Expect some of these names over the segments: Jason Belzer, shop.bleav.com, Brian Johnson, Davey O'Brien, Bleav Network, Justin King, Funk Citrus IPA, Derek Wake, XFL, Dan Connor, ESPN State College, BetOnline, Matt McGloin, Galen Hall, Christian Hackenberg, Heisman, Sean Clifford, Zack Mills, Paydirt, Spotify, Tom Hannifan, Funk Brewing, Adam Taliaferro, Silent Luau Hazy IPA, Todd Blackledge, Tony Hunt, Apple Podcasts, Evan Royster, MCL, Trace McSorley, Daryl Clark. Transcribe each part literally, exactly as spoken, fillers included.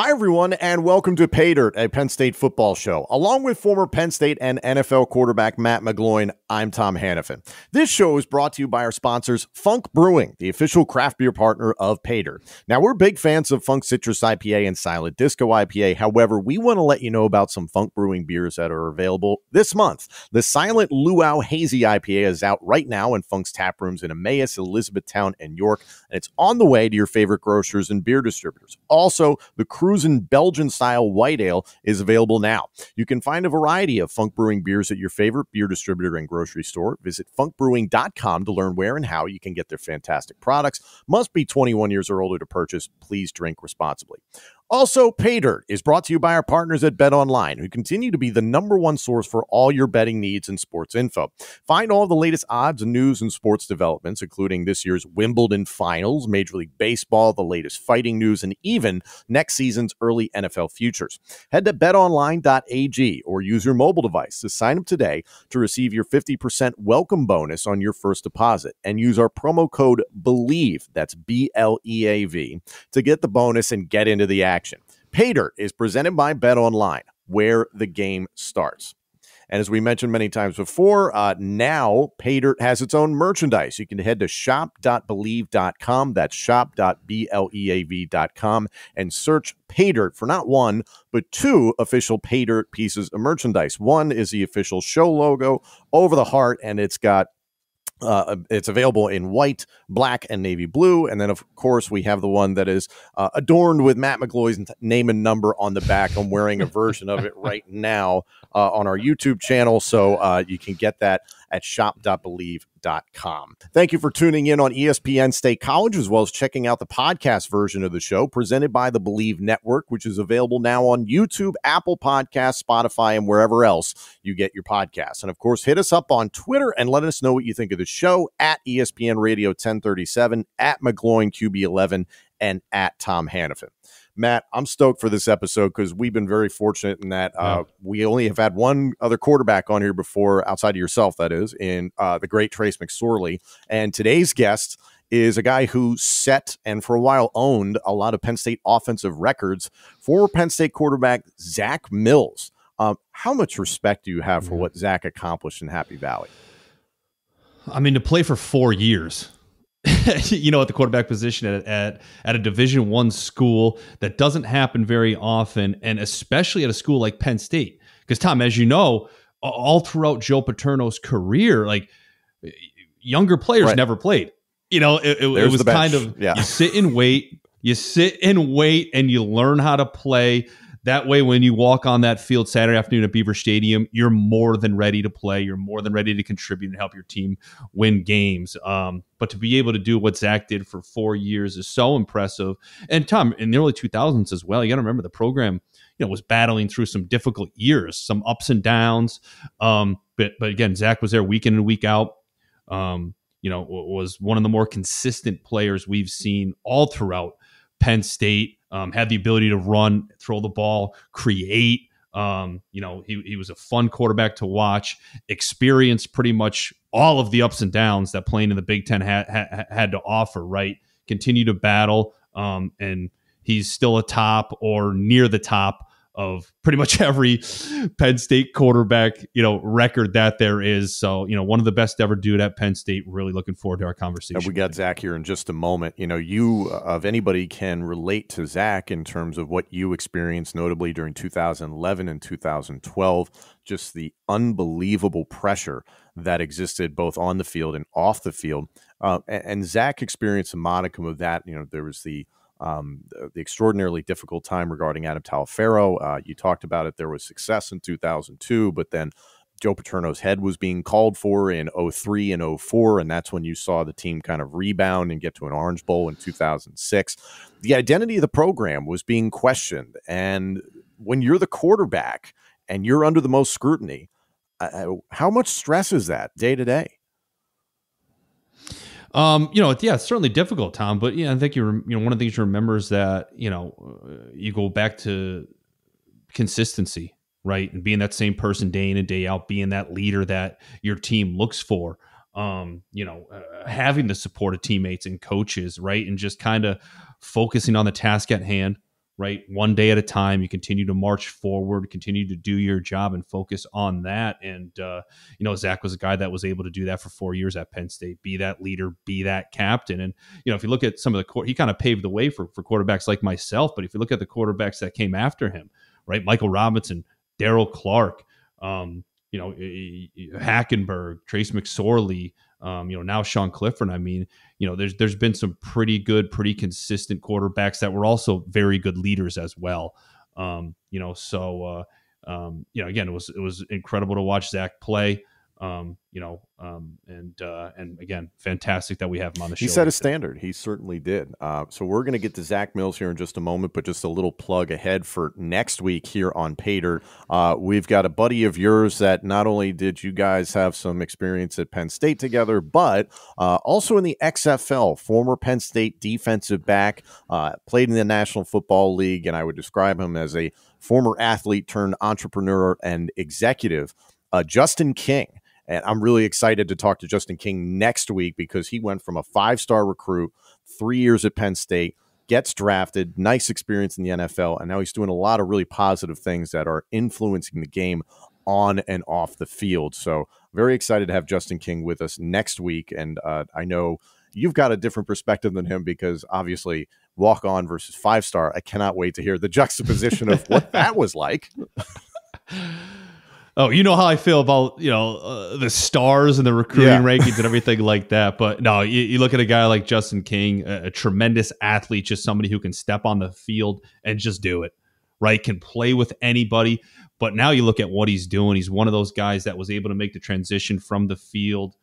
Hi, everyone, and welcome to Paydirt, a Penn State football show. Along with former Penn State and N F L quarterback Matt McGloin, I'm Tom Hannifan. This show is brought to you by our sponsors, Funk Brewing, the official craft beer partner of Paydirt. Now, we're big fans of Funk Citrus I P A and Silent Disco I P A. However, we want to let you know about some Funk Brewing beers that are available this month. The Silent Luau Hazy I P A is out right now in Funk's tap rooms in Emmaus, Elizabethtown, and York, and it's on the way to your favorite grocers and beer distributors. Also, the Cruzan Belgian-style white ale is available now. You can find a variety of Funk Brewing beers at your favorite beer distributor and grocery store. Visit funk brewing dot com to learn where and how you can get their fantastic products. Must be twenty-one years or older to purchase. Please drink responsibly. Also, Paydirt is brought to you by our partners at BetOnline, who continue to be the number one source for all your betting needs and sports info. Find all the latest odds, news, and sports developments, including this year's Wimbledon Finals, Major League Baseball, the latest fighting news, and even next season's early N F L futures. Head to bet online dot a g or use your mobile device to sign up today to receive your fifty percent welcome bonus on your first deposit, and use our promo code BLEAV, that's B L E A V, to get the bonus and get into the action. Action. Paydirt is presented by BetOnline, where the game starts. And as we mentioned many times before, uh, now Paydirt has its own merchandise. You can head to shop dot bleav dot com, that's shop dot bleav dot com, and search Paydirt for not one, but two official Paydirt pieces of merchandise. One is the official show logo over the heart, and it's got Uh, it's available in white, black, and navy blue. And then, of course, we have the one that is uh, adorned with Matt McGloin's name and number on the back. I'm wearing a version of it right now uh, on our YouTube channel. So uh, you can get that at shop dot bleav dot com. Thank you for tuning in on E S P N State College, as well as checking out the podcast version of the show presented by the Bleav Network, which is available now on YouTube, Apple Podcasts, Spotify, and wherever else you get your podcasts. And of course, hit us up on Twitter and let us know what you think of the show at E S P N Radio ten thirty-seven, at McGloin Q B eleven, and at Tom Hannifan. Matt, I'm stoked for this episode because we've been very fortunate in that uh, yeah. we only have had one other quarterback on here before, outside of yourself, that is, in uh, the great Trace McSorley. And today's guest is a guy who set and for a while owned a lot of Penn State offensive records, former Penn State quarterback Zack Mills. Um, how much respect do you have for yeah. what Zack accomplished in Happy Valley? I mean, to play for four years. you know, at the quarterback position at, at, at a Division One school, that doesn't happen very often. And especially at a school like Penn State, because Tom, as you know, all throughout Joe Paterno's career, like younger players right. never played, you know, it, it, it was kind of, yeah. you sit and wait, you sit and wait and you learn how to play. That way, when you walk on that field Saturday afternoon at Beaver Stadium, you're more than ready to play. You're more than ready to contribute and help your team win games. Um, but to be able to do what Zack did for four years is so impressive. And Tom, in the early two thousands as well, you got to remember the program, you know, was battling through some difficult years, some ups and downs. Um, but but again, Zack was there week in and week out. Um, you know, was one of the more consistent players we've seen all throughout Penn State. Um, had the ability to run, throw the ball, create. Um, you know, he, he was a fun quarterback to watch, experienced pretty much all of the ups and downs that playing in the Big Ten had, had, had to offer, right? Continue to battle, um, and he's still a top or near the top of pretty much every Penn State quarterback, you know, record that there is. So, you know, one of the best ever dude at Penn State. Really looking forward to our conversation. And we got Zack here in just a moment. You know, you, uh, if anybody can relate to Zack in terms of what you experienced, notably during two thousand eleven and two thousand twelve, just the unbelievable pressure that existed both on the field and off the field. Uh, and, and Zack experienced a modicum of that. You know, there was the, Um, the extraordinarily difficult time regarding Adam Taliaferro. Uh, you talked about it. There was success in two thousand two, but then Joe Paterno's head was being called for in oh three and oh four, and that's when you saw the team kind of rebound and get to an Orange Bowl in two thousand six. The identity of the program was being questioned, and when you're the quarterback and you're under the most scrutiny, uh, how much stress is that day to day? Um, you know, yeah, it's certainly difficult, Tom, but yeah, I think you you know, one of the things you remember is that, you know, uh, you go back to consistency, right? And being that same person day in and day out, being that leader that your team looks for, um, you know, uh, having the support of teammates and coaches, right? And just kind of focusing on the task at hand, right? One day at a time, you continue to march forward, continue to do your job and focus on that. And, uh, you know, Zach was a guy that was able to do that for four years at Penn State, be that leader, be that captain. And, you know, if you look at some of the court, he kind of paved the way for, for quarterbacks like myself. But if you look at the quarterbacks that came after him, right? Michael Robinson, Daryl Clark, um, you know, Hackenberg, Trace McSorley, Um, you know, now Sean Clifford. I mean, you know, there's there's been some pretty good, pretty consistent quarterbacks that were also very good leaders as well. Um, you know, so uh, um, you know, again, it was it was incredible to watch Zach play. Um, you know, um, and uh, and again, fantastic that we have him on the show. He set a standard. He certainly did. Uh, so we're going to get to Zack Mills here in just a moment, but just a little plug ahead for next week here on Paydirt. Uh, we've got a buddy of yours that not only did you guys have some experience at Penn State together, but uh, also in the X F L, former Penn State defensive back, uh, played in the National Football League, and I would describe him as a former athlete turned entrepreneur and executive, uh, Justin King. And I'm really excited to talk to Justin King next week because he went from a five-star recruit, three years at Penn State, gets drafted, nice experience in the N F L, and now he's doing a lot of really positive things that are influencing the game on and off the field. So very excited to have Justin King with us next week. And uh, I know you've got a different perspective than him because obviously walk-on versus five-star, I cannot wait to hear the juxtaposition of what that was like. Oh, you know how I feel about, you know, uh, the stars and the recruiting yeah. rankings and everything like that. But no, you, you look at a guy like Justin King, a, a tremendous athlete, just somebody who can step on the field and just do it, right? Can play with anybody. But now you look at what he's doing. He's one of those guys that was able to make the transition from the field,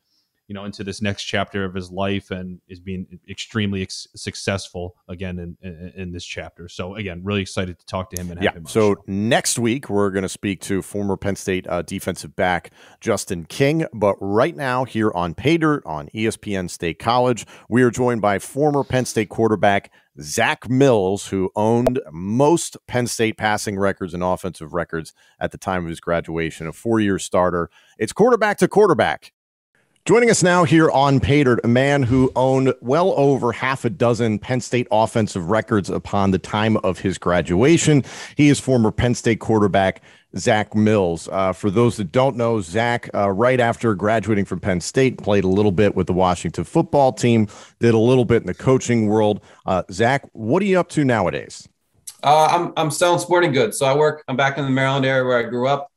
you know, into this next chapter of his life and is being extremely ex- successful again in, in, in this chapter. So again, really excited to talk to him and have yeah. him. So next week, we're going to speak to former Penn State uh, defensive back, Justin King. But right now here on Paydirt on E S P N State College, we are joined by former Penn State quarterback, Zack Mills, who owned most Penn State passing records and offensive records at the time of his graduation, a four-year starter. It's quarterback to quarterback. Joining us now here on Paydirt, a man who owned well over half a dozen Penn State offensive records upon the time of his graduation. He is former Penn State quarterback Zack Mills. Uh, for those that don't know, Zack, uh, right after graduating from Penn State, played a little bit with the Washington football team, did a little bit in the coaching world. Uh, Zack, what are you up to nowadays? Uh, I'm, I'm selling sporting goods. So I work, I'm back in the Maryland area where I grew up.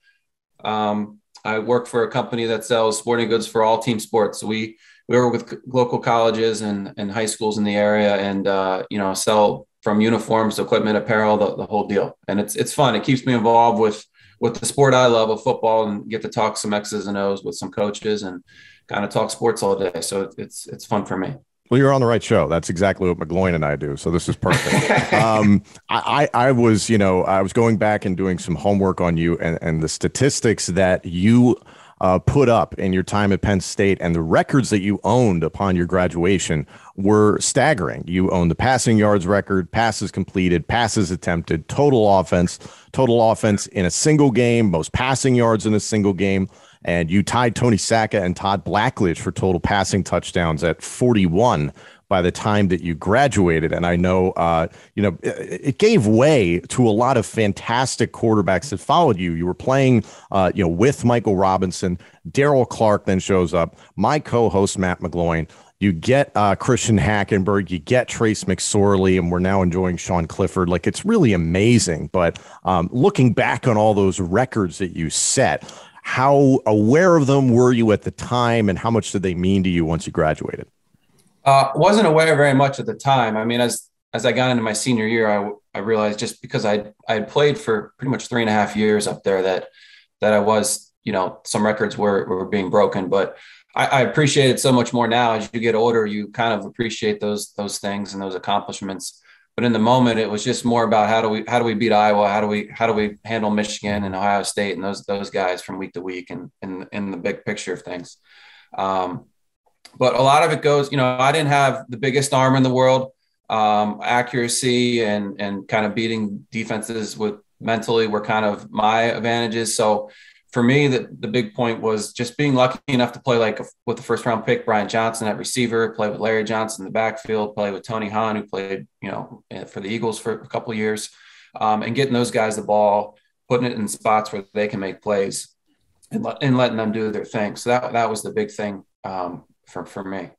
Um, I work for a company that sells sporting goods for all team sports. We we work with local colleges and, and high schools in the area and, uh, you know, sell from uniforms, equipment, apparel, the, the whole deal. And it's it's fun. It keeps me involved with, with the sport I love of football and get to talk some X's and O's with some coaches and kind of talk sports all day. So it's it's fun for me. Well, you're on the right show. That's exactly what McGloin and I do. So this is perfect. um, I, I was, you know, I was going back and doing some homework on you and, and the statistics that you uh, put up in your time at Penn State and the records that you owned upon your graduation were staggering. You owned the passing yards record, passes completed, passes attempted, total offense, total offense in a single game, most passing yards in a single game. And you tied Tony Sacca and Todd Blackledge for total passing touchdowns at forty-one by the time that you graduated. And I know, uh, you know, it, it gave way to a lot of fantastic quarterbacks that followed you. You were playing, uh, you know, with Michael Robinson. Daryl Clark then shows up. My co-host, Matt McGloin. You get uh, Christian Hackenberg, you get Trace McSorley, and we're now enjoying Sean Clifford. Like, it's really amazing. But um, looking back on all those records that you set, how aware of them were you at the time, and how much did they mean to you once you graduated? Uh, wasn't aware very much at the time. I mean, as as I got into my senior year, I, I realized just because I I had played for pretty much three and a half years up there that that I was, you know, some records were were being broken. But I, I appreciate it so much more now. As you get older, you kind of appreciate those those things and those accomplishments. But in the moment, it was just more about how do we how do we beat Iowa? How do we how do we handle Michigan and Ohio State and those those guys from week to week and in in the big picture of things. Um, but a lot of it goes, you know, I didn't have the biggest arm in the world, um, accuracy and and kind of beating defenses with mentally were kind of my advantages. So for me, the, the big point was just being lucky enough to play like a, with the first round pick, Brian Johnson at receiver, play with Larry Johnson in the backfield, play with Tony Hunt, who played, you know, for the Eagles for a couple of years, um, and getting those guys the ball, putting it in spots where they can make plays, and, let, and letting them do their thing. So that that was the big thing um, for, for me.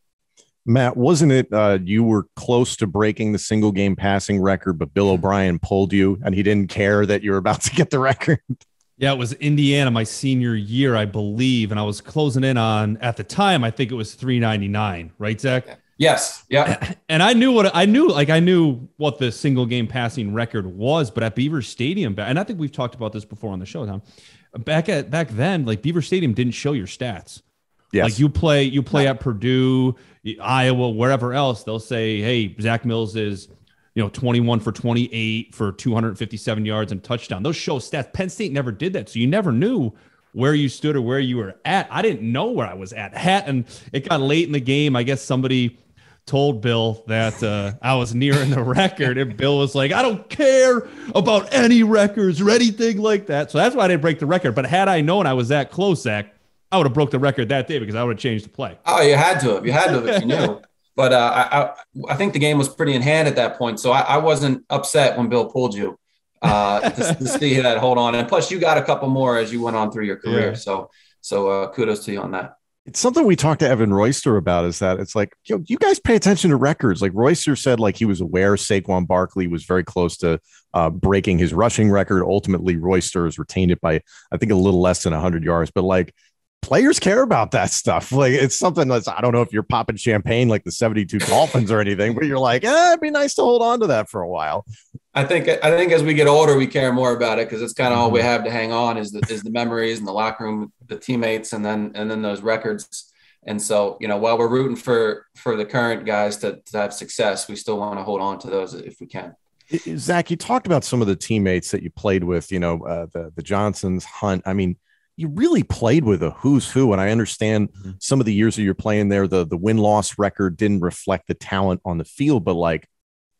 Matt, wasn't it uh, you were close to breaking the single game passing record, but Bill O'Brien pulled you and he didn't care that you were about to get the record? Yeah, it was Indiana my senior year, I believe. And I was closing in on, at the time, I think it was three ninety-nine, right, Zach? Yes. Yeah. And I knew what I knew, like I knew what the single game passing record was, but at Beaver Stadium, and I think we've talked about this before on the show, Tom, back at back then, like Beaver Stadium didn't show your stats. Yes. Like you play, you play at Purdue, Iowa, wherever else, they'll say, hey, Zack Mills is, you know, twenty-one for twenty-eight for two hundred fifty-seven yards and touchdown. Those show stats. Penn State never did that. So you never knew where you stood or where you were at. I didn't know where I was at. Hat, and it got late in the game. I guess somebody told Bill that uh, I was nearing the record, and Bill was like, I don't care about any records or anything like that. So that's why I didn't break the record. But had I known I was that close, Zach, I would have broke the record that day because I would have changed the play. Oh, you had to have. You had to have if you knew. But uh, I, I think the game was pretty in hand at that point. So I, I wasn't upset when Bill pulled you uh, to, to see that hold on. And plus, you got a couple more as you went on through your career. Yeah. So so uh, kudos to you on that. It's something we talked to Evan Royster about, is that it's like, yo, you guys pay attention to records. Like Royster said, like he was aware Saquon Barkley was very close to uh, breaking his rushing record. Ultimately, Royster has retained it by, I think, a little less than one hundred yards. But like, players care about that stuff. Like it's something that's, I don't know if you're popping champagne like the seventy-two Dolphins or anything, but you're like, eh, it'd be nice to hold on to that for a while. I think, I think as we get older, we care more about it because it's kind of all we have to hang on is the, is the memories and the locker room, the teammates, and then, and then those records. And so, you know, while we're rooting for, for the current guys to, to have success, we still want to hold on to those if we can. Zach, you talked about some of the teammates that you played with, you know, uh, the, the Johnsons, Hunt. I mean, you really played with a who's who. And I understand some of the years that you're playing there, the, the win-loss record didn't reflect the talent on the field, but like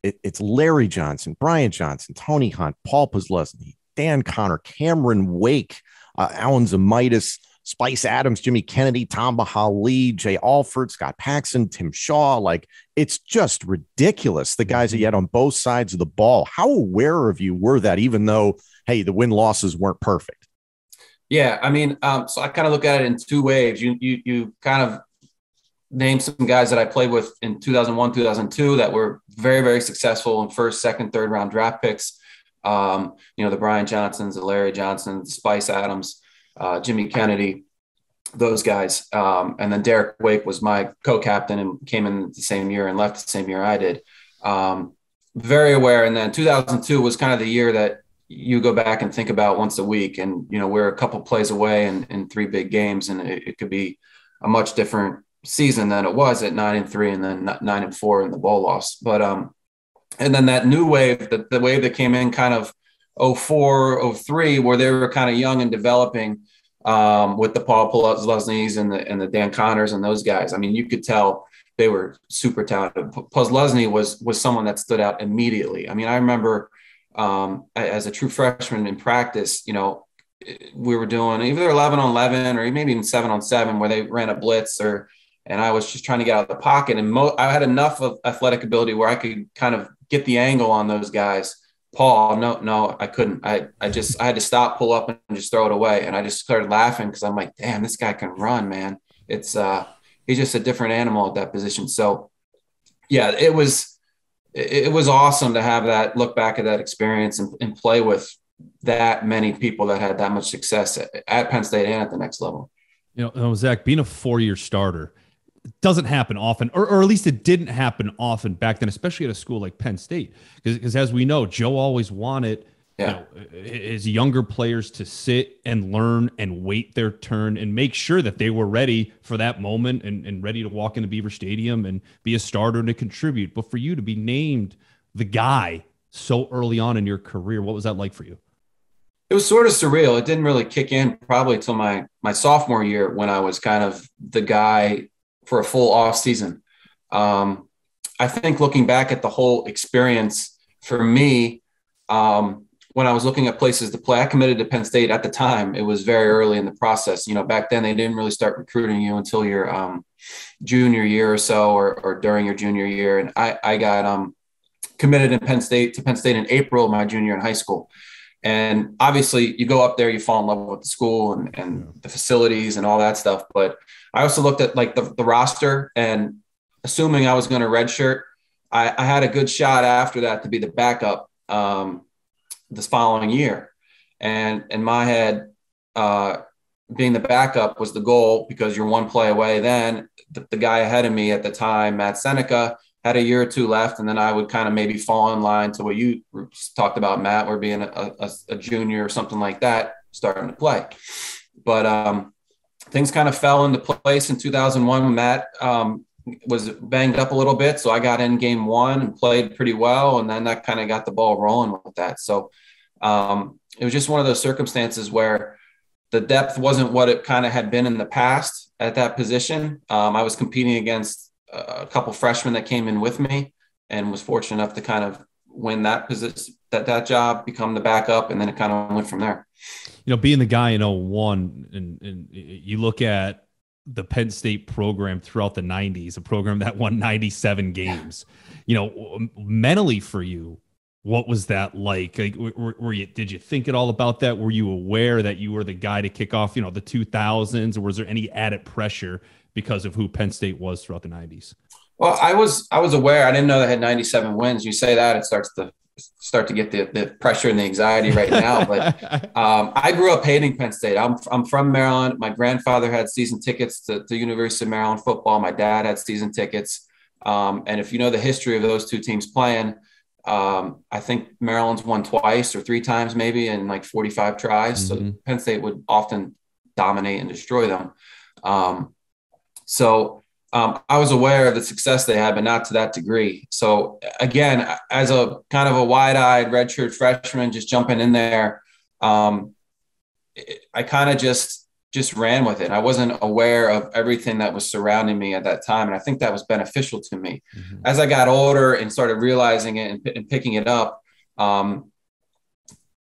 it, it's Larry Johnson, Brian Johnson, Tony Hunt, Paul Posluszny, Dan Connor, Cameron Wake, uh, Alan Zamaitis, Spice Adams, Jimmy Kennedy, Tom Bahali, Jay Alford, Scott Paxson, Tim Shaw. Like it's just ridiculous. The guys that you had on both sides of the ball, how aware of you were that, even though, hey, the win losses weren't perfect? Yeah, I mean, um, so I kind of look at it in two waves. You you you kind of named some guys that I played with in two thousand one, two thousand two that were very, very successful in first, second, third round draft picks. Um, you know, the Brian Johnsons, the Larry Johnson, the Spice Adams, uh, Jimmy Kennedy, those guys. Um, and then Derek Wake was my co-captain and came in the same year and left the same year I did. Um, very aware. And then two thousand two was kind of the year that you go back and think about once a week, and, you know, we're a couple plays away and in, in three big games. And it, it could be a much different season than it was at nine and three and then nine and four in the bowl loss. But, um, and then that new wave, the, the wave that came in kind of oh four, oh three, where they were kind of young and developing, um, with the Paul Posluszny's and the, and the Dan Connors and those guys. I mean, you could tell they were super talented. Posluszny was, was someone that stood out immediately. I mean, I remember, Um, as a true freshman in practice, you know, we were doing either eleven on eleven or maybe even seven on seven where they ran a blitz, or, and I was just trying to get out of the pocket, and mo- I had enough of athletic ability where I could kind of get the angle on those guys. Paul, no, no, I couldn't. I, I just, I had to stop, pull up, and just throw it away. And I just started laughing, 'cause I'm like, damn, this guy can run, man. It's uh, he's just a different animal at that position. So yeah, it was, it was awesome to have that, look back at that experience and, and play with that many people that had that much success at, at Penn State and at the next level. You know, Zach, being a four-year starter doesn't happen often, or, or at least it didn't happen often back then, especially at a school like Penn State. Because as we know, Joe always wanted yeah. you know, his younger players to sit and learn and wait their turn and make sure that they were ready for that moment and, and ready to walk into Beaver Stadium and be a starter and to contribute. But for you to be named the guy so early on in your career, what was that like for you? It was sort of surreal. It didn't really kick in probably till my, my sophomore year, when I was kind of the guy for a full off season. Um, I think looking back at the whole experience for me, um, when I was looking at places to play, I committed to Penn State at the time. It was very early in the process. You know, back then they didn't really start recruiting you until your um, junior year or so, or, or during your junior year. And I, I got um, committed in Penn State to Penn State in April, my junior in high school. And obviously you go up there, you fall in love with the school and, and yeah. the facilities and all that stuff. But I also looked at like the, the roster, and assuming I was going to redshirt, I, I had a good shot after that to be the backup um, this following year. And in my head, uh, being the backup was the goal, because you're one play away. Then the, the guy ahead of me at the time, Matt Seneca, had a year or two left, and then I would kind of maybe fall in line to what you talked about, Matt, or being a, a, a junior or something like that, starting to play. But um, things kind of fell into place in two thousand one when Matt um, was banged up a little bit. So I got in game one and played pretty well, and then that kind of got the ball rolling with that. So um, it was just one of those circumstances where the depth wasn't what it kind of had been in the past at that position. Um, I was competing against a couple freshmen that came in with me, and was fortunate enough to kind of win that position, that, that job, become the backup. And then it kind of went from there. You know, being the guy in oh one, and, and you look at the Penn State program throughout the nineties, a program that won ninety-seven games, you know, mentally for you, what was that like? Like, were, were you, did you think at all about that? Were you aware that you were the guy to kick off, you know, the two thousands, or was there any added pressure because of who Penn State was throughout the nineties? Well, I was, I was aware. I didn't know they had ninety-seven wins. You say that, it starts to start to get the, the pressure and the anxiety right now. But um, I grew up hating Penn State. I'm, I'm from Maryland. My grandfather had season tickets to the University of Maryland football. My dad had season tickets. Um, and if you know the history of those two teams playing, um, I think Maryland's won twice or three times, maybe in like forty-five tries. Mm-hmm. So Penn State would often dominate and destroy them. Um, So um, I was aware of the success they had, but not to that degree. So again, as a kind of a wide-eyed redshirt freshman, just jumping in there, um, it, I kind of just just ran with it. I wasn't aware of everything that was surrounding me at that time, and I think that was beneficial to me. Mm-hmm. As I got older and started realizing it and, and picking it up, um,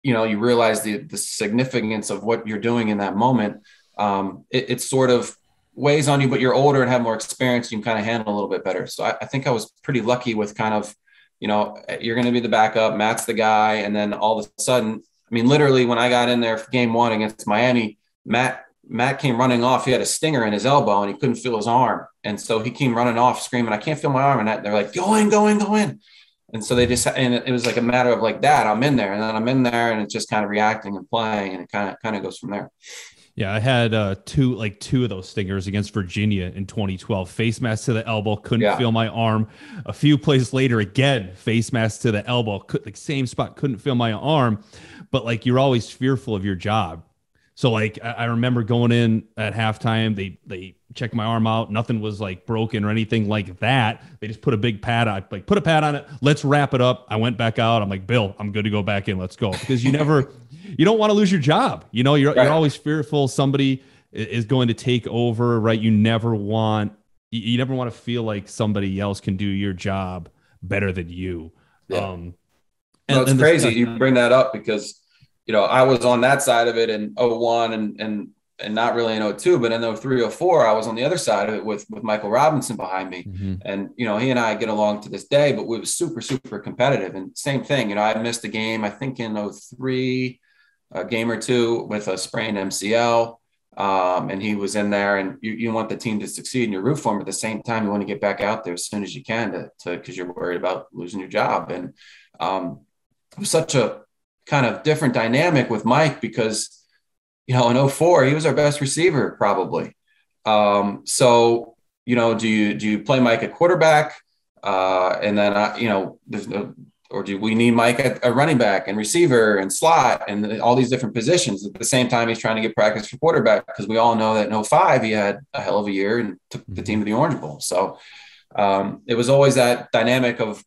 you know, you realize the, the significance of what you're doing in that moment. Um, it, it's sort of weighs on you, but you're older and have more experience. You can kind of handle a little bit better. So I, I think I was pretty lucky with kind of, you know, you're going to be the backup, Matt's the guy. And then all of a sudden, I mean, literally when I got in there for game one against Miami, Matt, Matt came running off. He had a stinger in his elbow and he couldn't feel his arm. And so he came running off screaming, "I can't feel my arm." And they're like, "Go in, go in, go in." And so they just, and it was like a matter of like that, I'm in there, and then I'm in there, and it's just kind of reacting and playing, and it kind of, kind of goes from there. Yeah, I had uh, two like two of those stingers against Virginia in twenty twelve. Face mask to the elbow, couldn't yeah. feel my arm. A few plays later, again, face mask to the elbow, could, like same spot, couldn't feel my arm. But like, you're always fearful of your job. So like, I, I remember going in at halftime. They they checked my arm out. Nothing was like broken or anything like that. They just put a big pad on, like put a pad on it. Let's wrap it up. I went back out. I'm like, "Bill, I'm good to go back in. Let's go," because you never. You don't want to lose your job. You know, you're, right. you're always fearful somebody is going to take over, right? You never want, you never want to feel like somebody else can do your job better than you. Yeah. Um, and, no, it's and crazy. This, uh, you bring that up because, you know, I was on that side of it in oh one and, and, and not really in oh two, but in oh three, oh four, I was on the other side of it with, with Michael Robinson behind me. Mm-hmm. And, you know, he and I get along to this day, but we were super, super competitive, and same thing. You know, I missed a game, I think in oh three, a game or two with a sprained M C L. Um, and he was in there, and you, you want the team to succeed and you root for him. At the same time, you want to get back out there as soon as you can to, to cause you're worried about losing your job. And um, it was such a kind of different dynamic with Mike because, you know, in oh four, he was our best receiver probably. Um, so, you know, do you, do you play Mike at quarterback? Uh, and then, I, you know, there's no, or do we need Mike at a running back and receiver and slot and all these different positions? At the same time, he's trying to get practice for quarterback because we all know that in oh five he had a hell of a year and took the team to the Orange Bowl. So um, it was always that dynamic of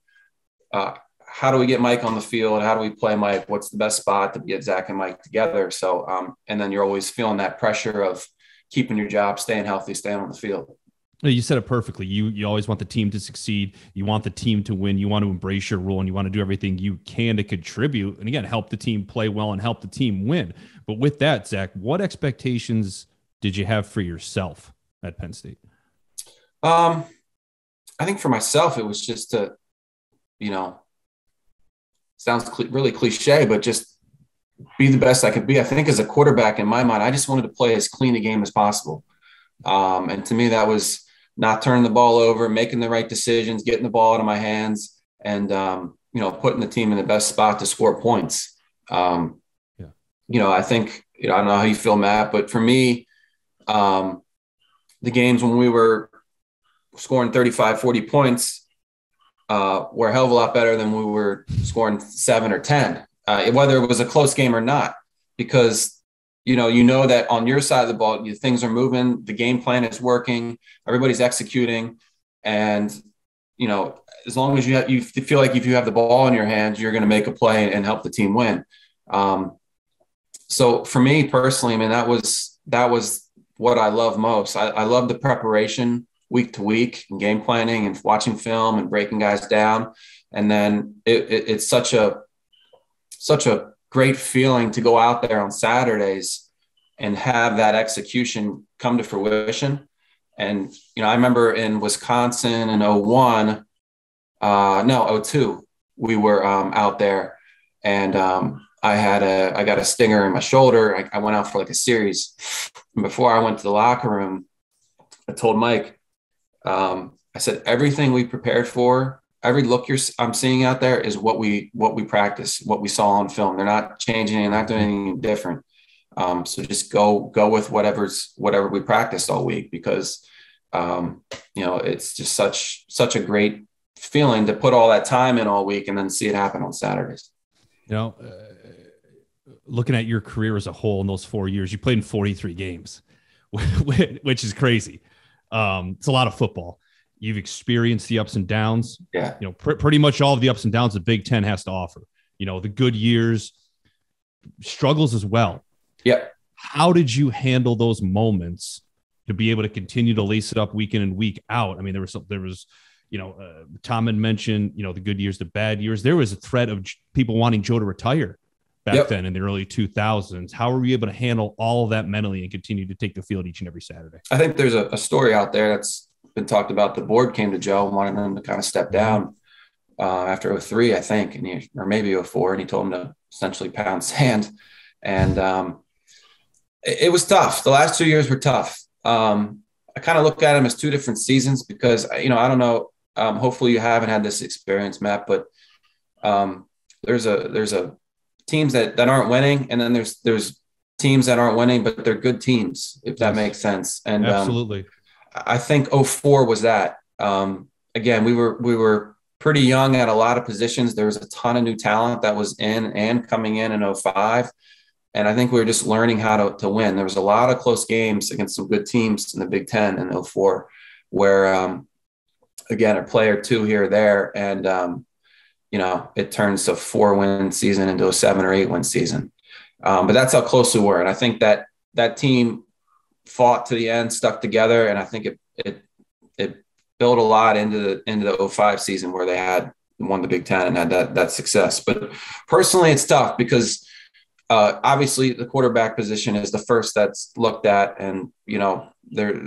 uh, how do we get Mike on the field? How do we play Mike? What's the best spot to get Zach and Mike together? So um, and then you're always feeling that pressure of keeping your job, staying healthy, staying on the field. You said it perfectly. You you always want the team to succeed. You want the team to win. You want to embrace your role, and you want to do everything you can to contribute. And again, help the team play well and help the team win. But with that, Zach, what expectations did you have for yourself at Penn State? Um, I think for myself, it was just to, you know, sounds cl- really cliche, but just be the best I could be. I think as a quarterback, in my mind, I just wanted to play as clean a game as possible. Um, and to me, that was not turning the ball over, making the right decisions, getting the ball out of my hands, and, um, you know, putting the team in the best spot to score points. Um, yeah. You know, I think, you know, I don't know how you feel, Matt, but for me, um, the games when we were scoring thirty-five, forty points uh, were a hell of a lot better than we were scoring seven or ten, uh, whether it was a close game or not, because you know, you know that on your side of the ball, you, things are moving, the game plan is working, everybody's executing. And, you know, as long as you have, you feel like if you have the ball in your hands, you're going to make a play and help the team win. Um, so for me personally, I mean, that was, that was what I love most. I, I love the preparation week to week and game planning and watching film and breaking guys down. And then it, it, it's such a, such a, great feeling to go out there on Saturdays and have that execution come to fruition. And, you know, I remember in Wisconsin in oh one, uh, no, oh two, we were um, out there and um, I had a, I got a stinger in my shoulder. I, I went out for like a series. And before I went to the locker room, I told Mike, um, I said, everything we prepared for, every look you're I'm seeing out there is what we, what we practice, what we saw on film. They're not changing and not doing anything different. Um, so just go, go with whatever's, whatever we practiced all week, because um, you know, it's just such, such a great feeling to put all that time in all week and then see it happen on Saturdays. You know, uh, looking at your career as a whole in those four years, you played in forty-three games, which is crazy. Um, it's a lot of football. You've experienced the ups and downs, yeah. You know, pr- pretty much all of the ups and downs the Big Ten has to offer, you know, the good years, struggles as well. Yeah. How did you handle those moments to be able to continue to lace it up week in and week out? I mean, there was, some, there was, you know, uh, Tom had mentioned, you know, the good years, the bad years, there was a threat of people wanting Joe to retire back yep. then in the early two thousands. How were you able to handle all of that mentally and continue to take the field each and every Saturday? I think there's a, a story out there that's been talked about. The board came to Joe and wanted him to kind of step down uh, after oh three, I think, and he, or maybe oh four, and he told him to essentially pound sand. And um, it, it was tough. The last two years were tough. Um, I kind of look at them as two different seasons because, you know, I don't know. Um, hopefully you haven't had this experience, Matt, but um, there's a there's a teams that, that aren't winning, and then there's there's teams that aren't winning, but they're good teams, if that yes. makes sense. And absolutely. Um, I think oh four was that. Um, again, we were we were pretty young at a lot of positions. There was a ton of new talent that was in and coming in in oh five. And I think we were just learning how to, to win. There was a lot of close games against some good teams in the Big Ten in oh four where, um, again, a play or two here or there. And, um, you know, it turns a four-win season into a seven- or eight-win season. Um, but that's how close we were. And I think that that team – fought to the end, stuck together. And I think it, it, it built a lot into the, into the oh five season where they had won the Big Ten and had that, that success. But personally, it's tough because uh, obviously the quarterback position is the first that's looked at. And, you know, there,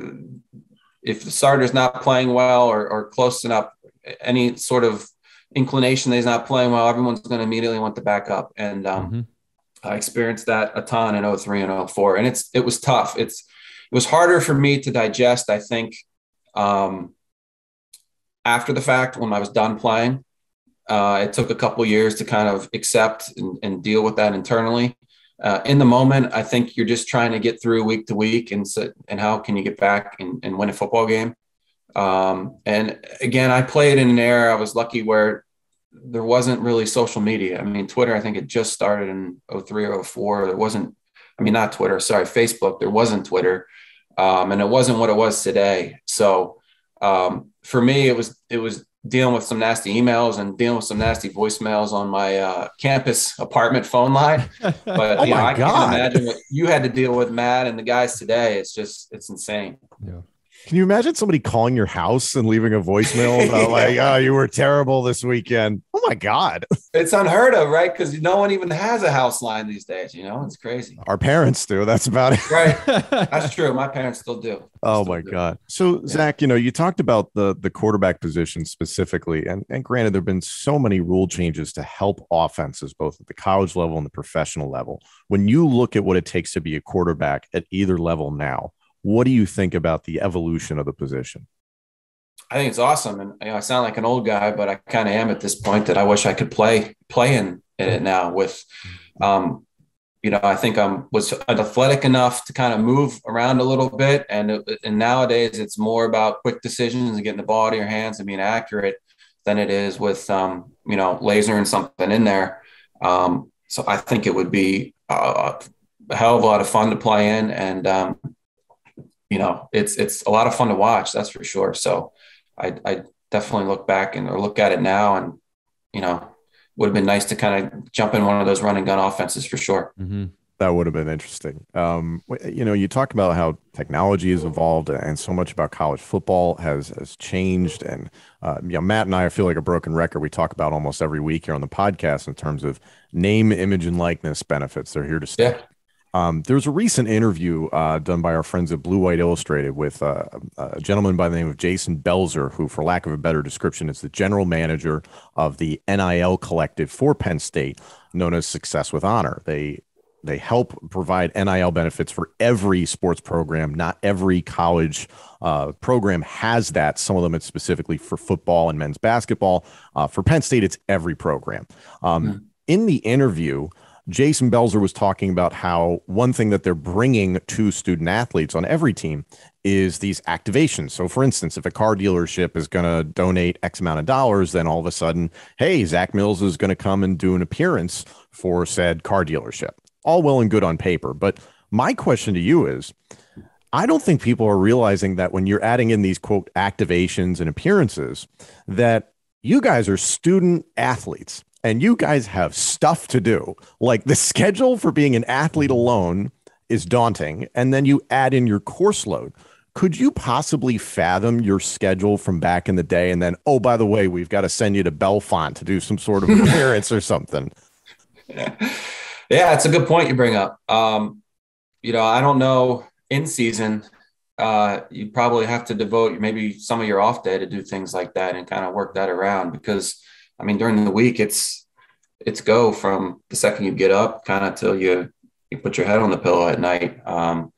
if the starter's not playing well or, or close enough, any sort of inclination that he's not playing well, everyone's going to immediately want the backup. And um, mm-hmm. I experienced that a ton in oh three and oh four. And it's, it was tough. It's, It was harder for me to digest, I think, um, after the fact when I was done playing. Uh, it took a couple years to kind of accept and, and deal with that internally. Uh, in the moment, I think you're just trying to get through week to week and and how can you get back and, and win a football game. Um, and, again, I played in an era I was lucky where there wasn't really social media. I mean, Twitter, I think it just started in oh three or oh four. There wasn't – I mean, not Twitter, sorry, Facebook. There wasn't Twitter. Um, and it wasn't what it was today. So um, for me, it was it was dealing with some nasty emails and dealing with some nasty voicemails on my uh, campus apartment phone line. But oh you know, I God. can't imagine what you had to deal with, Matt, and the guys today. It's just it's insane. Yeah, Can you imagine somebody calling your house and leaving a voicemail about like, oh, you were terrible this weekend? Oh, my God. It's unheard of, right? Because no one even has a house line these days. You know, it's crazy. Our parents do. That's about it. Right. That's true. My parents still do. Oh, still my do. God. So, yeah. Zach, you know, you talked about the, the quarterback position specifically. And, and granted, there have been so many rule changes to help offenses, both at the college level and the professional level. When you look at what it takes to be a quarterback at either level now, what do you think about the evolution of the position? I think it's awesome. And you know, I sound like an old guy, but I kind of am at this point that I wish I could play, play in, in it now with, um, you know, I think I was athletic enough to kind of move around a little bit. And, it, and nowadays it's more about quick decisions and getting the ball out of your hands and being accurate than it is with, um, you know, lasering something in there. Um, so I think it would be a, a hell of a lot of fun to play in. And, um, you know, it's, it's a lot of fun to watch. That's for sure. So I, I definitely look back and or look at it now and, you know, would have been nice to kind of jump in one of those run and gun offenses for sure. Mm-hmm. That would have been interesting. Um, you know, you talk about how technology has evolved and so much about college football has, has changed. And, uh, you know, Matt and I, I feel like a broken record. We talk about almost every week here on the podcast in terms of name, image, and likeness benefits. They're here to stay. Yeah. Um, there was a recent interview uh, done by our friends at Blue White Illustrated with uh, a gentleman by the name of Jason Belzer, who, for lack of a better description, is the general manager of the N I L collective for Penn State, known as Success with Honor. They they help provide N I L benefits for every sports program. Not every college uh, program has that. Some of them it's specifically for football and men's basketball. Uh, for Penn State, it's every program. Um, mm-hmm. In the interview, Jason Belzer was talking about how one thing that they're bringing to student athletes on every team is these activations. So, for instance, if a car dealership is going to donate X amount of dollars, then all of a sudden, hey, Zack Mills is going to come and do an appearance for said car dealership. All well and good on paper. But my question to you is, I don't think people are realizing that when you're adding in these, quote, activations and appearances, that you guys are student athletes. And you guys have stuff to do. Like the schedule for being an athlete alone is daunting. And then you add in your course load. Could you possibly fathom your schedule from back in the day? And then, oh, by the way, we've got to send you to Belfont to do some sort of appearance or something. Yeah, it's a good point you bring up. Um, you know, I don't know in season, uh, you probably have to devote maybe some of your off day to do things like that and kind of work that around because I mean, during the week, it's it's go from the second you get up kind of till you, you put your head on the pillow at night um,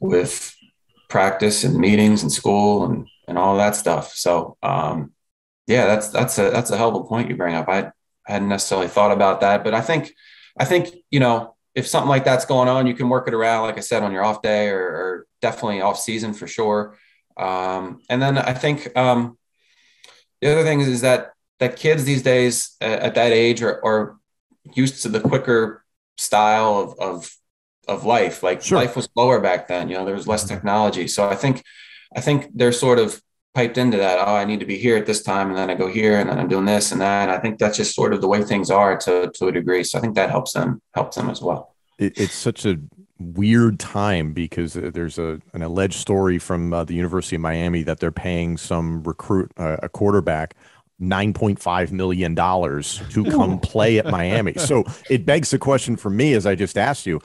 with practice and meetings and school and, and all that stuff. So, um, yeah, that's that's a that's a hell of a point you bring up. I, I hadn't necessarily thought about that, but I think I think, you know, if something like that's going on, you can work it around, like I said, on your off day or, or definitely off season for sure. Um, and then I think um, the other thing is, is that that kids these days uh, at that age are, are used to the quicker style of, of, of life. Like sure. Life was slower back then, you know, there was less technology. So I think, I think they're sort of piped into that. Oh, I need to be here at this time. And then I go here and then I'm doing this and that. And I think that's just sort of the way things are to, to a degree. So I think that helps them, helps them as well. It, it's such a weird time because there's a an alleged story from uh, the University of Miami that they're paying some recruit, uh, a quarterback, nine point five million dollars to come play at Miami. So it begs the question for me, as I just asked you,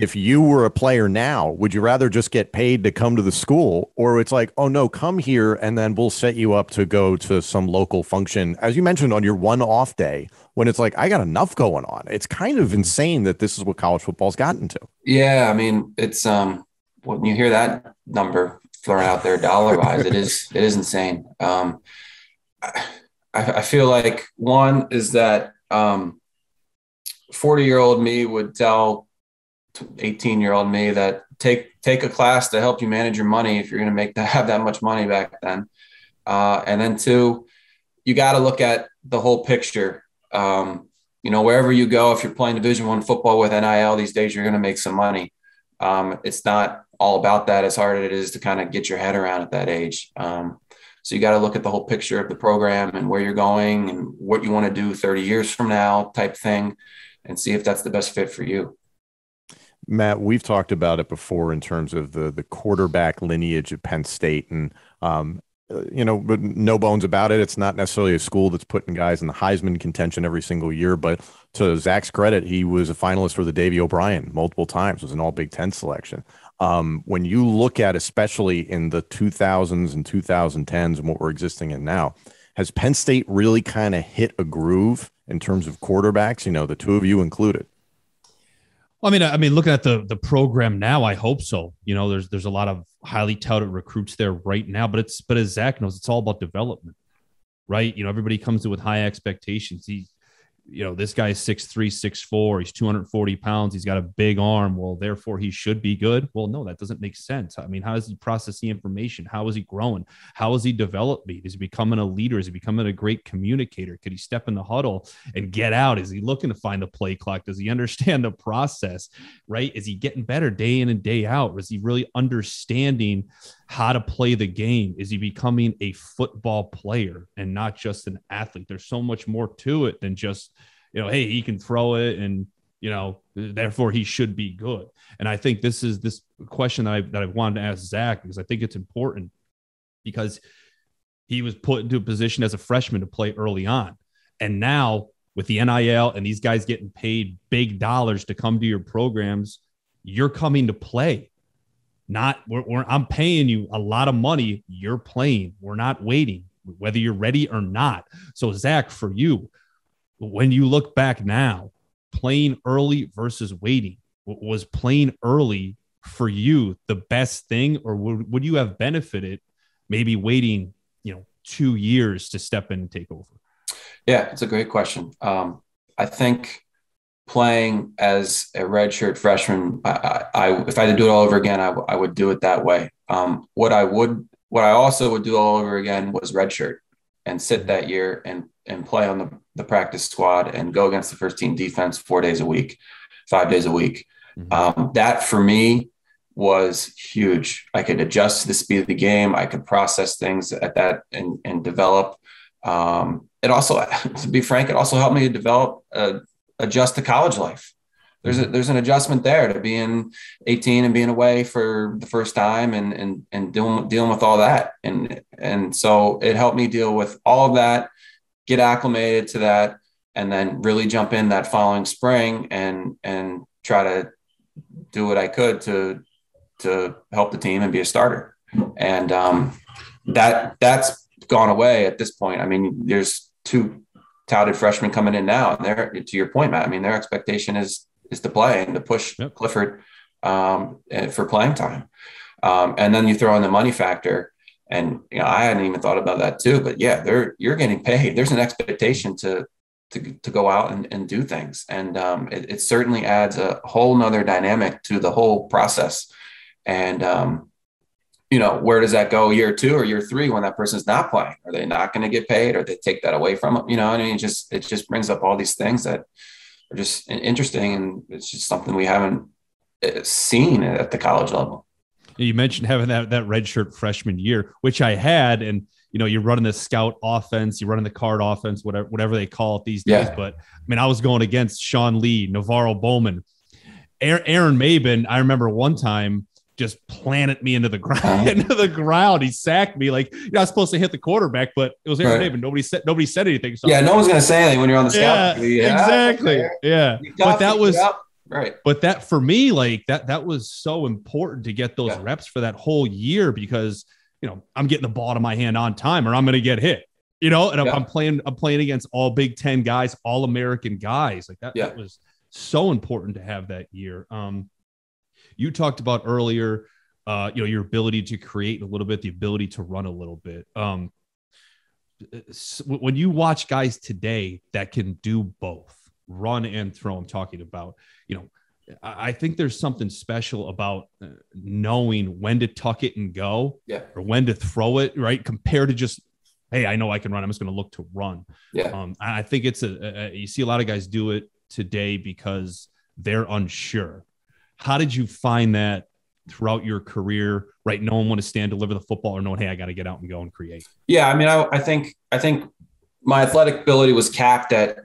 if you were a player now, would you rather just get paid to come to the school or it's like, oh no, come here and then we'll set you up to go to some local function, as you mentioned on your one off day when it's like, I got enough going on. It's kind of insane that this is what college football's gotten to. Yeah. I mean, it's um, when you hear that number thrown out there, dollar wise, it is, it is insane. Um, I, I feel like one is that um, forty year old me would tell eighteen year old me that take, take a class to help you manage your money. If you're going to make that, have that much money back then. Uh, and then two, you got to look at the whole picture. Um, you know, wherever you go, if you're playing division one football with N I L these days, you're going to make some money. Um, it's not all about that. As hard as it is to kind of get your head around at that age. Um, So you got to look at the whole picture of the program and where you're going and what you want to do thirty years from now type thing and see if that's the best fit for you. Matt, we've talked about it before in terms of the the quarterback lineage of Penn State, and um, you know, no bones about it, it's not necessarily a school that's putting guys in the Heisman contention every single year. But to Zach's credit, he was a finalist for the Davey O'Brien multiple times, was an All Big Ten selection. Um, when you look at, especially in the two thousands and two thousand tens, and what we're existing in now, has Penn State really kind of hit a groove in terms of quarterbacks? You know, the two of you included. Well, I mean, I mean, looking at the the program now, I hope so. You know, there's there's a lot of highly touted recruits there right now, but it's but as Zach knows, it's all about development, right? You know, everybody comes in with high expectations. He, you know, this guy is six three, six four, he's two hundred forty pounds, he's got a big arm. Well, therefore, he should be good. Well, no, that doesn't make sense. I mean, how does he process the information? How is he growing? How is he developing? Is he becoming a leader? Is he becoming a great communicator? Could he step in the huddle and get out? Is he looking to find the play clock? Does he understand the process, right? Is he getting better day in and day out? Or is he really understanding how to play the game? Is he becoming a football player and not just an athlete? There's so much more to it than just, you know, hey, he can throw it and, you know, therefore he should be good. And I think this is this question that I that I wanted to ask Zach, because I think it's important, because he was put into a position as a freshman to play early on. And now with the N I L and these guys getting paid big dollars to come to your programs, you're coming to play. Not we're, we're, I'm paying you a lot of money. You're playing. We're not waiting, whether you're ready or not. So, Zach, for you, when you look back now, playing early versus waiting, was playing early for you the best thing, or would, would you have benefited maybe waiting, you know, two years to step in and take over? Yeah, it's a great question. Um, I think playing as a redshirt freshman, I, I, I, if I had to do it all over again, I, w- I would do it that way. Um, what I would, what I also would do all over again was redshirt and sit that year and and play on the, the practice squad and go against the first team defense four days a week, five days a week. Mm-hmm. Um, that for me was huge. I could adjust to the speed of the game. I could process things at that and, and develop. Um, it also, to be frank, it also helped me to develop a, adjust to college life. There's a, there's an adjustment there to being eighteen and being away for the first time and, and, and dealing, dealing with all that. And, and so it helped me deal with all of that, get acclimated to that, and then really jump in that following spring and, and try to do what I could to, to help the team and be a starter. And um, that that's gone away at this point. I mean, there's two touted freshmen coming in now, and they're, to your point, Matt, I mean, their expectation is, is to play and to push yep. Clifford um, for playing time. Um, and then you throw in the money factor, and, you know, I hadn't even thought about that too, but yeah, they're, you're getting paid. There's an expectation to, to, to go out and, and do things. And um, it, it certainly adds a whole nother dynamic to the whole process. And um, you know, where does that go year two or year three when that person's not playing? Are they not going to get paid? Or they take that away from them? You know, I mean, it just, it just brings up all these things that are just interesting. And it's just something we haven't seen at the college level. You mentioned having that, that redshirt freshman year, which I had, and, you know, you're running the scout offense, you're running the card offense, whatever, whatever they call it these days. Yeah. But I mean, I was going against Sean Lee, Navarro Bowman, Aaron Mabin. I remember one time, just planted me into the ground, into the ground. He sacked me. Like, you know, I was supposed to hit the quarterback, but it was Aaron David. Right. Nobody said, nobody said anything. So yeah. No one's going to say anything when you're on the scout. Yeah, yeah. Exactly. Yeah. But that was right. But that for me, like that, that was so important to get those yeah. reps for that whole year, because, you know, I'm getting the ball to my hand on time or I'm going to get hit, you know, and yeah. I'm, I'm playing, I'm playing against all Big Ten guys, all American guys. Like that, yeah. that was so important to have that year. Um, You talked about earlier, uh, you know, your ability to create a little bit, the ability to run a little bit. Um, when you watch guys today that can do both, run and throw, I'm talking about, you know, I think there's something special about knowing when to tuck it and go yeah. or when to throw it, right? Compared to just, hey, I know I can run, I'm just going to look to run. Yeah. Um, I think it's a, a, you see a lot of guys do it today because they're unsure. How did you find that throughout your career, right? No one want to stand, deliver the football, or knowing, hey, I got to get out and go and create. Yeah. I mean, I, I think, I think my athletic ability was capped at,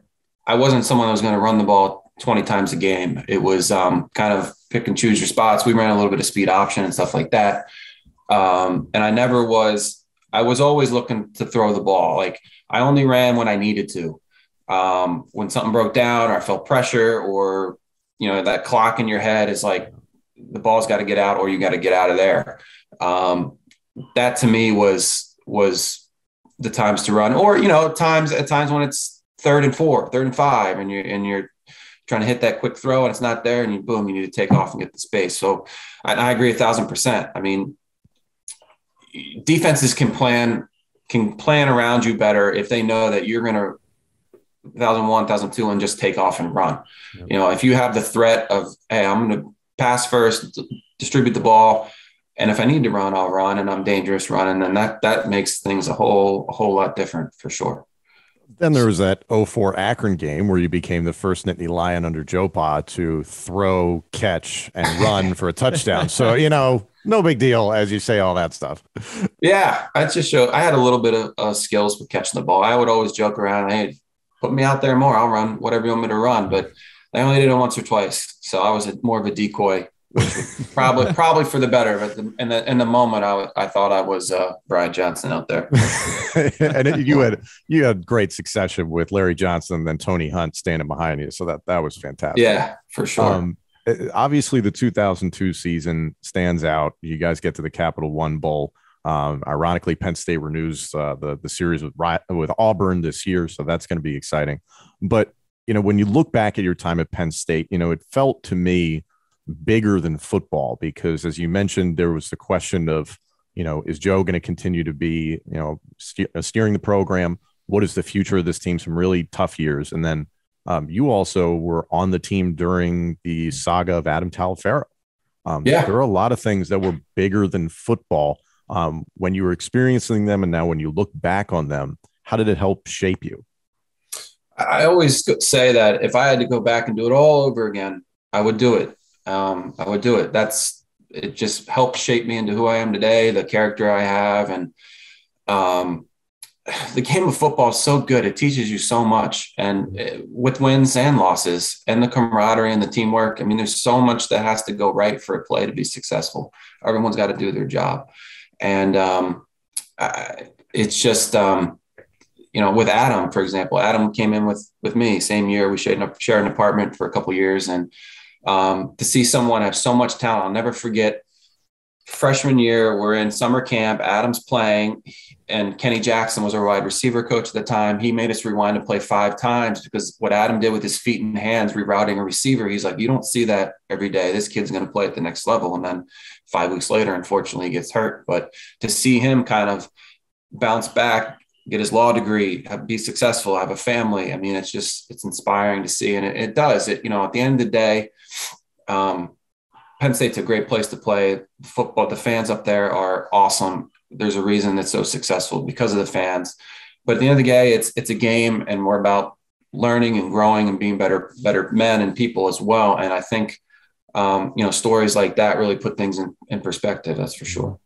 I wasn't someone that was going to run the ball twenty times a game. It was um, kind of pick and choose your spots. We ran a little bit of speed option and stuff like that. Um, and I never was, I was always looking to throw the ball. Like I only ran when I needed to. Um, when something broke down or I felt pressure or, you know, that clock in your head is like, the ball's got to get out or you got to get out of there. Um, that to me was, was the times to run, or, you know, times at times when it's third and four, third and five, and you're, and you're trying to hit that quick throw and it's not there, and you boom, you need to take off and get the space. So I, I agree a thousand percent. I mean, defenses can plan, can plan around you better if they know that you're going to one thousand one, one thousand two and just take off and run. Yep. You know, if you have the threat of, hey, I'm going to pass first, distribute the ball, and if I need to run, I'll run, and I'm dangerous running, and that that makes things a whole a whole lot different for sure. Then there was that oh four Akron game where you became the first Nittany Lion under Joe Pa to throw, catch, and run for a touchdown. So, you know, no big deal, as you say, all that stuff. Yeah, I just showed I had a little bit of uh, skills with catching the ball. I would always joke around, hey, put me out there more, I'll run whatever you want me to run, but I only did it once or twice, so I was a, more of a decoy, which was probably probably for the better. But the, in the in the moment, I, I thought I was uh, Brian Johnson out there. And it, you had you had great succession with Larry Johnson and then Tony Hunt standing behind you, so that that was fantastic. Yeah, for sure. Um, obviously, the two thousand two season stands out. You guys get to the Capital One Bowl. Um, ironically, Penn State renews uh, the the series with with Auburn this year, so that's going to be exciting. But you know, when you look back at your time at Penn State, you know, it felt to me bigger than football because, as you mentioned, there was the question of, you know, is Joe going to continue to be, you know, ste- steering the program? What is the future of this team? Some really tough years. And then um, you also were on the team during the saga of Adam Taliaferro. Um, yeah. There are a lot of things that were bigger than football um, when you were experiencing them. And now when you look back on them, how did it help shape you? I always say that if I had to go back and do it all over again, I would do it. Um, I would do it. That's, it just helped shape me into who I am today, the character I have. And um, the game of football is so good. It teaches you so much, and it, with wins and losses and the camaraderie and the teamwork. I mean, there's so much that has to go right for a play to be successful. Everyone's got to do their job. And um, I, it's just, um, you know, with Adam, for example, Adam came in with, with me same year. We shared an, shared an apartment for a couple of years, and um, to see someone have so much talent, I'll never forget freshman year. We're in summer camp, Adam's playing, and Kenny Jackson was our wide receiver coach at the time. He made us rewind to play five times because what Adam did with his feet and hands, rerouting a receiver, he's like, you don't see that every day. This kid's going to play at the next level. And then five weeks later, unfortunately, he gets hurt. But to see him kind of bounce back, get his law degree, have, be successful, have a family. I mean, it's just, it's inspiring to see. And it, it does it, you know, at the end of the day, um, Penn State's a great place to play football. The fans up there are awesome. There's a reason it's so successful, because of the fans. But at the end of the day, it's, it's a game, and we're about learning and growing and being better, better men and people as well. And I think, um, you know, stories like that really put things in, in perspective. That's for sure.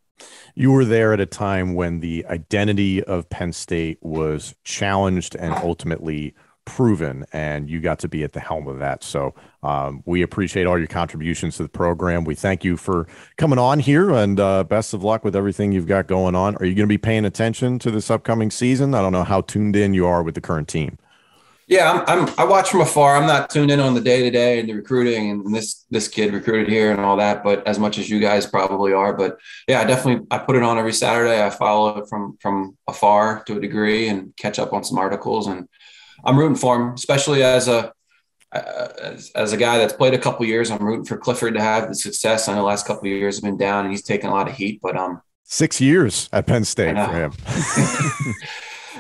You were there at a time when the identity of Penn State was challenged and ultimately proven, and you got to be at the helm of that. So um, we appreciate all your contributions to the program. We thank you for coming on here, and uh, best of luck with everything you've got going on. Are you going to be paying attention to this upcoming season? I don't know how tuned in you are with the current team. Yeah, I'm, I'm, I watch from afar. I'm not tuned in on the day-to-day and the recruiting and this this kid recruited here and all that, but as much as you guys probably are. But, yeah, I definitely – I put it on every Saturday. I follow it from, from afar to a degree and catch up on some articles. And I'm rooting for him, especially as a as, as a guy that's played a couple of years. I'm rooting for Clifford to have the success. I know the last couple of years have been down, and he's taken a lot of heat. But um, six years at Penn State for him.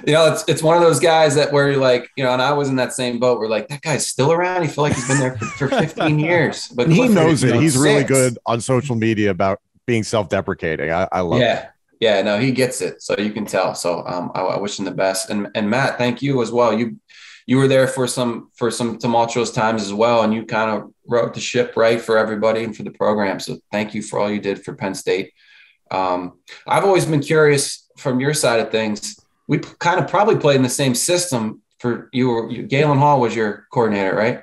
You know, it's it's one of those guys that where you're like, you know, and I was in that same boat. We're like, that guy's still around. He feel like he's been there for, for fifteen years. But he knows it. He's really good on social media about being self-deprecating. I, I love it. Yeah. Yeah. No, he gets it. So you can tell. So um, I, I wish him the best. And and Matt, thank you as well. You you were there for some for some tumultuous times as well, and you kind of wrote the ship right for everybody and for the program. So thank you for all you did for Penn State. Um, I've always been curious from your side of things. We kind of probably played in the same system for you. Were, you Galen Hall was your coordinator, right?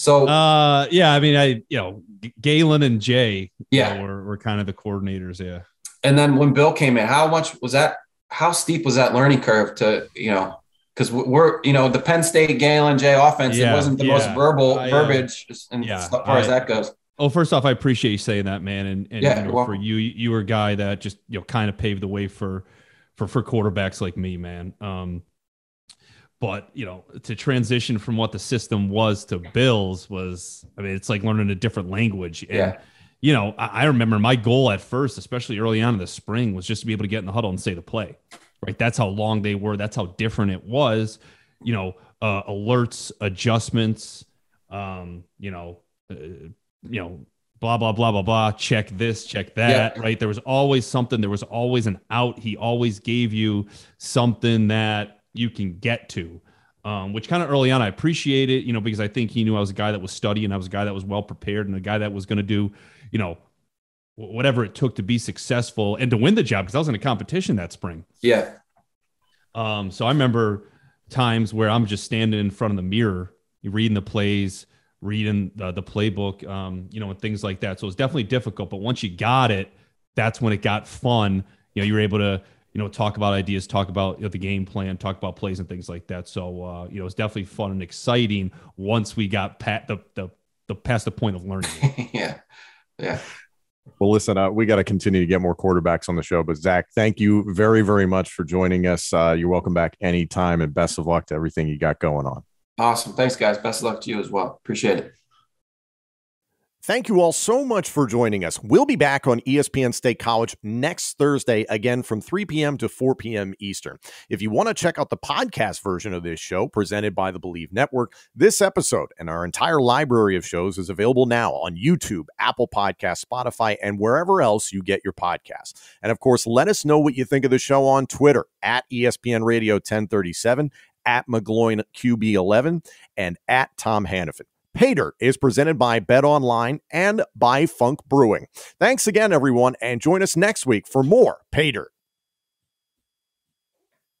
So, uh, yeah, I mean, I, you know, Galen and Jay yeah. you know, were, were kind of the coordinators. Yeah. And then when Bill came in, how much was that? How steep was that learning curve to, you know, because we're, you know, the Penn State Galen Jay offense, yeah, it wasn't the yeah. most verbal I, uh, verbiage and yeah, as far I, as that goes. Oh, first off, I appreciate you saying that, man. And, and yeah, you know, well, for you, you were a guy that just, you know, kind of paved the way for, for, for quarterbacks like me, man. Um, But, you know, to transition from what the system was to Bill's was, I mean, it's like learning a different language. And, yeah. you know, I, I remember my goal at first, especially early on in the spring, was just to be able to get in the huddle and say the play, right? That's how long they were. That's how different it was, you know, uh, alerts, adjustments, um, you know, uh, you know, blah, blah, blah, blah, blah, check this, check that, yeah. right? There was always something. There was always an out. He always gave you something that you can get to, um, which kind of early on, I appreciate it, you know, because I think he knew I was a guy that was studying. I was a guy that was well-prepared and a guy that was going to do, you know, whatever it took to be successful and to win the job. Cause I was in a competition that spring. Yeah. Um, so I remember times where I'm just standing in front of the mirror, reading the plays, reading the, the playbook, um, you know, and things like that. So it was definitely difficult, but once you got it, that's when it got fun. You know, you were able to, you know, talk about ideas, talk about you know, the game plan, talk about plays and things like that. So, uh, you know, it's definitely fun and exciting once we got pat the, the, the past the point of learning. yeah. Yeah. Well, listen, uh, we got to continue to get more quarterbacks on the show, but Zach, thank you very, very much for joining us. Uh, you're welcome back anytime and best of luck to everything you got going on. Awesome. Thanks guys. Best of luck to you as well. Appreciate it. Thank you all so much for joining us. We'll be back on E S P N State College next Thursday, again from three p.m. to four p.m. Eastern. If you want to check out the podcast version of this show presented by the Bleav Network, this episode and our entire library of shows is available now on YouTube, Apple Podcasts, Spotify, and wherever else you get your podcasts. And of course, let us know what you think of the show on Twitter at E S P N Radio ten thirty-seven, at McGloin Q B eleven, and at Tom Hannifan. Paydirt is presented by BetOnline and by Funk Brewing. Thanks again, everyone, and join us next week for more Paydirt.